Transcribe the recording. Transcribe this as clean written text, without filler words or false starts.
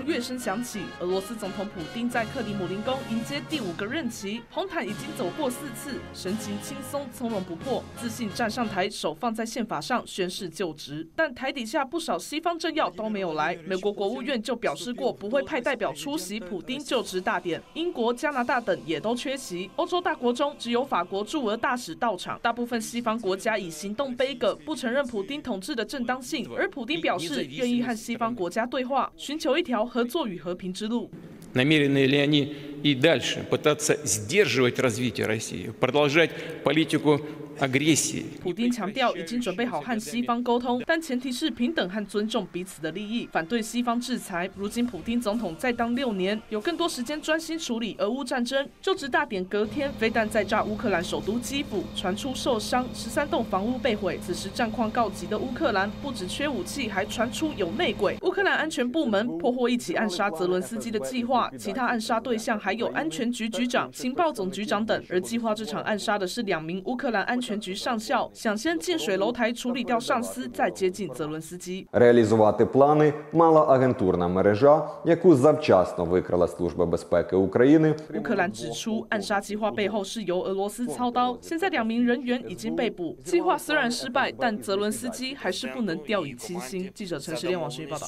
中乐声响起。俄罗斯总统普丁在克里姆林宫迎接第5个任期，红毯已经走过4次，神情轻松，从容不迫，自信站上台，手放在宪法上宣誓就职。但台底下不少西方政要都没有来。美国国务院就表示过不会派代表出席普丁就职大典，英国、加拿大等也都缺席。欧洲大国中只有法国驻俄大使到场。大部分西方国家以行动杯葛，不承认普丁统治的正当性，而普丁表示愿意和西方国家对话。 寻求一条合作与和平之路。Намерены ли они и дальше пытаться сдерживать развитие России, продолжать политику агрессии? 普丁强调已经准备好和西方沟通，但前提是平等和尊重彼此的利益，反对西方制裁。如今普丁总统在当6年，有更多时间专心处理俄乌战争。就职大典隔天，飞弹再炸乌克兰首都基辅，传出受伤，13栋房屋被毁。此时战况告急的乌克兰不止缺武器，还传出有内鬼。乌克兰安全部门破获一起暗杀泽伦斯基的计划。 其他暗杀对象还有安全局局长、情报总局长等，而计划这场暗杀的是2名乌克兰安全局上校，想先近水楼台处理掉上司，再接近泽伦斯基。Реалізувати плани мала агентурна мережа, яку завчасно викрила служба безпеки України。乌克兰指出，暗杀计划背后是由俄罗斯操刀。现在2名人员已经被捕，计划虽然失败，但泽伦斯基还是不能掉以轻心。记者陈时亮、王诗玉报道。